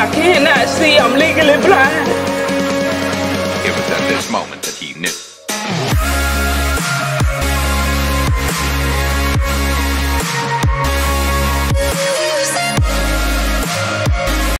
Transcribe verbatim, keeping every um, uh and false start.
I cannot see, I'm legally blind. It was at this moment that he knew.